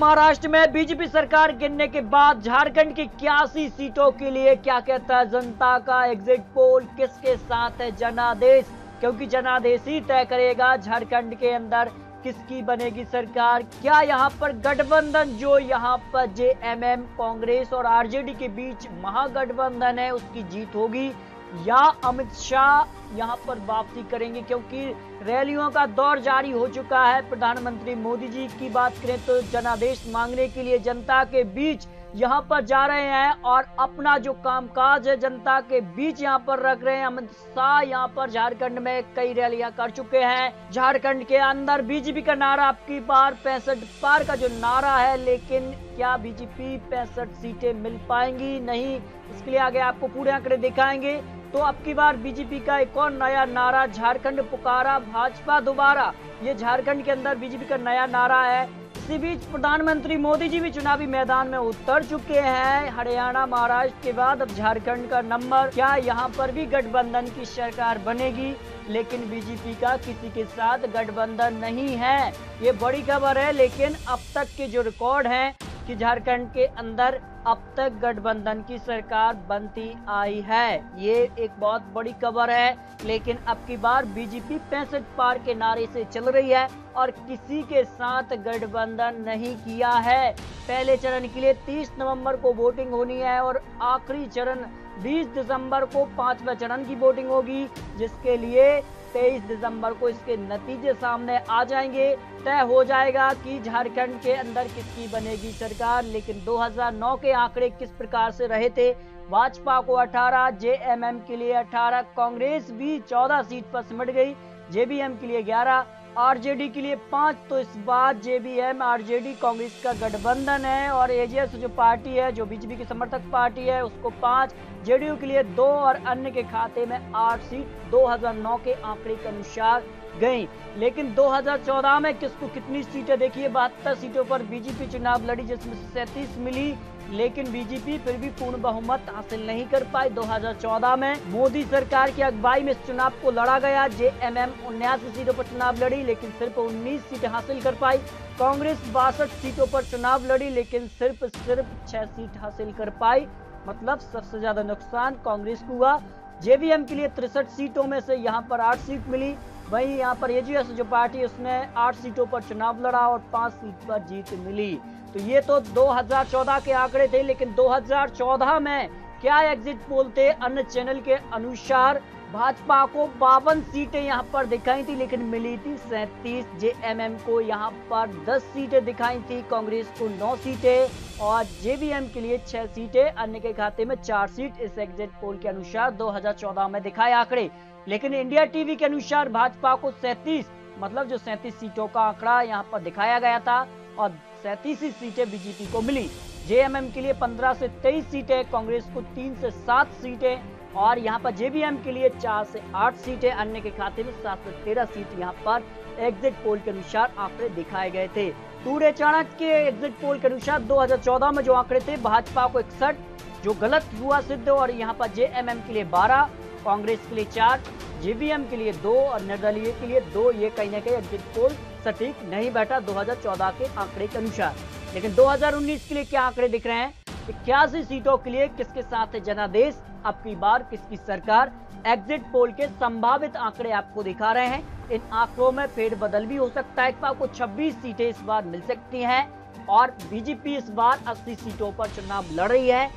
महाराष्ट्र में बीजेपी सरकार गिरने के बाद झारखंड की 81 सीटों के लिए क्या कहता है जनता का एग्जिट पोल, किसके साथ है जनादेश, क्योंकि जनादेश ही तय करेगा झारखंड के अंदर किसकी बनेगी सरकार। क्या यहाँ पर गठबंधन जो यहाँ पर जेएमएम कांग्रेस और आरजेडी के बीच महागठबंधन है उसकी जीत होगी या अमित शाह यहाँ पर वापसी करेंगे, क्योंकि रैलियों का दौर जारी हो चुका है। प्रधानमंत्री मोदी जी की बात करें तो जनादेश मांगने के लिए जनता के बीच यहाँ पर जा रहे हैं और अपना जो कामकाज है जनता के बीच यहाँ पर रख रहे हैं। अमित शाह यहाँ पर झारखंड में कई रैलियां कर चुके हैं। झारखंड के अंदर बीजेपी का नारा आपकी पार 65 पार का जो नारा है, लेकिन क्या बीजेपी 65 सीटें मिल पाएंगी नहीं, इसके लिए आगे आपको पूरे आंकड़े दिखाएंगे। तो अब की बार बीजेपी का एक और नया नारा झारखंड पुकारा भाजपा दोबारा, ये झारखंड के अंदर बीजेपी का नया नारा है। इसी बीच प्रधानमंत्री मोदी जी भी चुनावी मैदान में उतर चुके हैं। हरियाणा महाराष्ट्र के बाद अब झारखंड का नंबर, क्या यहाँ पर भी गठबंधन की सरकार बनेगी, लेकिन बीजेपी का किसी के साथ गठबंधन नहीं है, ये बड़ी खबर है। लेकिन अब तक के जो रिकॉर्ड हैं कि झारखंड के अंदर अब तक गठबंधन की सरकार बनती आई है, ये एक बहुत बड़ी खबर है। लेकिन अब की बार बीजेपी 65 पार के नारे से चल रही है और किसी के साथ गठबंधन नहीं किया है। पहले चरण के लिए 30 नवंबर को वोटिंग होनी है और आखिरी चरण 20 दिसंबर को पांचवा चरण की वोटिंग होगी, जिसके लिए 23 दिसंबर को इसके नतीजे सामने आ जाएंगे, तय हो जाएगा कि झारखंड के अंदर किसकी बनेगी सरकार। लेकिन 2009 के आंकड़े किस प्रकार से रहे थे, भाजपा को 18, जेएमएम के लिए 18, कांग्रेस भी 14 सीट पर सिमट गई, जेबीएम के लिए 11, आरजेडी के लिए 5। तो इस बार जेबीएम आरजेडी कांग्रेस का गठबंधन है और एजेएस जो पार्टी है जो बीजेपी की समर्थक पार्टी है उसको 5, जेडीयू के लिए 2 और अन्य के खाते में 8 सीट 2009 के आंकड़े के अनुसार गई। लेकिन 2014 में किसको कितनी सीटें, देखिए 72 सीटों पर बीजेपी चुनाव लड़ी जिसमें 37 मिली, लेकिन बीजेपी फिर भी पूर्ण बहुमत हासिल नहीं कर पाई। 2014 में मोदी सरकार की अगुवाई में इस चुनाव को लड़ा गया। जेएमएम 79 सीटों पर चुनाव लड़ी लेकिन सिर्फ 19 सीटें हासिल कर पाई। कांग्रेस 62 सीटों पर चुनाव लड़ी लेकिन सिर्फ 6 सीट हासिल कर पाई, मतलब सबसे ज्यादा नुकसान कांग्रेस को हुआ। जेबीएम के लिए 63 सीटों में से यहाँ पर 8 सीट मिली, वहीं यहाँ पर एजीएस जो पार्टी उसने 8 सीटों पर चुनाव लड़ा और 5 सीट पर जीत मिली। तो ये तो 2014 के आंकड़े थे, लेकिन 2014 में क्या एग्जिट पोल थे, अन्य चैनल के अनुसार भाजपा को 52 सीटें यहाँ पर दिखाई थी लेकिन मिली थी 37, जेएमएम को यहाँ पर 10 सीटें दिखाई थी, कांग्रेस को 9 सीटें और जेबीएम के लिए 6 सीटें, अन्य के खाते में 4 सीट, इस एग्जिट पोल के अनुसार 2014 में दिखाए आंकड़े। लेकिन इंडिया टीवी के अनुसार भाजपा को 37, मतलब जो 37 सीटों का आंकड़ा यहाँ पर दिखाया गया था, और 37 सीटें बीजेपी को मिली। जेएमएम के लिए 15 से 23 सीटें, कांग्रेस को 3 से 7 सीटें और यहाँ पर जेबीएम के लिए 4 से 8 सीटें, अन्य के खाते में 7 से 13 सीट यहाँ पर एग्जिट पोल के अनुसार आंकड़े दिखाए गए थे। टूडे चाणक्य के एग्जिट पोल के अनुसार 2014 में जो आंकड़े थे, भाजपा को 61 जो गलत हुआ सिद्ध, और यहाँ पर जेएमएम के लिए 12, कांग्रेस के लिए 4, जेबीएम के लिए 2 और निर्दलीय के लिए 2। ये कहीं ना कहीं एग्जिट पोल सटीक नहीं बैठा 2014 के आंकड़े के अनुसार। लेकिन 2019 के लिए क्या आंकड़े दिख रहे हैं, 81 सीटों के लिए किसके साथ है जनादेश, अब की बार किसकी सरकार, एग्जिट पोल के संभावित आंकड़े आपको दिखा रहे हैं। इन आंकड़ों में फेरबदल भी हो सकता है, आपको 26 सीटें इस बार मिल सकती है और बीजेपी इस बार 80 सीटों पर चुनाव लड़ रही है,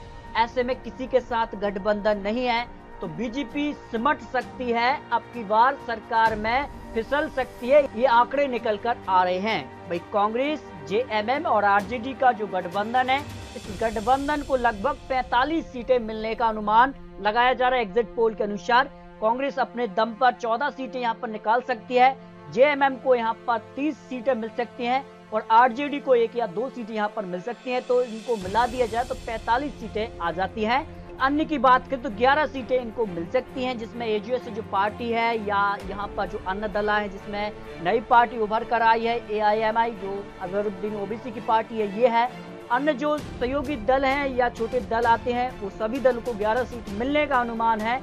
ऐसे में किसी के साथ गठबंधन नहीं है तो बीजेपी सिमट सकती है, अब की बार सरकार में फिसल सकती है, ये आंकड़े निकल कर आ रहे हैं। भाई कांग्रेस जेएमएम और आरजेडी का जो गठबंधन है, इस गठबंधन को लगभग 45 सीटें मिलने का अनुमान लगाया जा रहा है एग्जिट पोल के अनुसार। कांग्रेस अपने दम पर 14 सीटें यहाँ पर निकाल सकती है, जेएमएम को यहाँ पर 30 सीटें मिल सकती है और आरजेडी को 1 या 2 सीटें यहाँ पर मिल सकती है। तो इनको मिला दिया जाए तो 45 सीटें आ जाती है। अन्य की बात करें तो 11 सीटें इनको मिल सकती हैं, जिसमें एजीएस जो पार्टी है या यहाँ पर जो अन्य दला है जिसमें नई पार्टी उभर कर आई है, एआईएमआई जो अजहरुद्दीन ओबीसी की पार्टी है ये है, अन्य जो सहयोगी दल हैं या छोटे दल आते हैं वो सभी दल को 11 सीट मिलने का अनुमान है।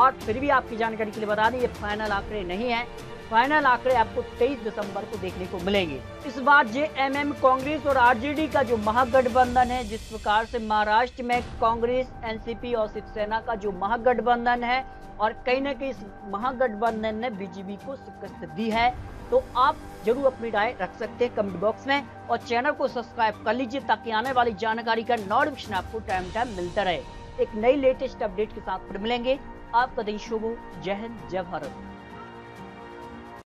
और फिर भी आपकी जानकारी के लिए बता दें ये फाइनल आंकड़े नहीं है, फाइनल आंकड़े आपको 23 दिसंबर को देखने को मिलेंगे। इस बार जेएमएम कांग्रेस और आरजेडी का जो महागठबंधन है, जिस प्रकार से महाराष्ट्र में कांग्रेस, एनसीपी और शिवसेना का जो महागठबंधन है और कहीं ना कहीं इस महागठबंधन ने बीजेपी को शिकस्त दी है, तो आप जरूर अपनी राय रख सकते हैं कमेंट बॉक्स में और चैनल को सब्सक्राइब कर लीजिए ताकि आने वाली जानकारी का नोटिफिकेशन आपको टाइम टाइम मिलता रहे। एक नई लेटेस्ट अपडेट के साथ फिर मिलेंगे। आपका दिन शुभ हो। जय हिंद, जय भारत।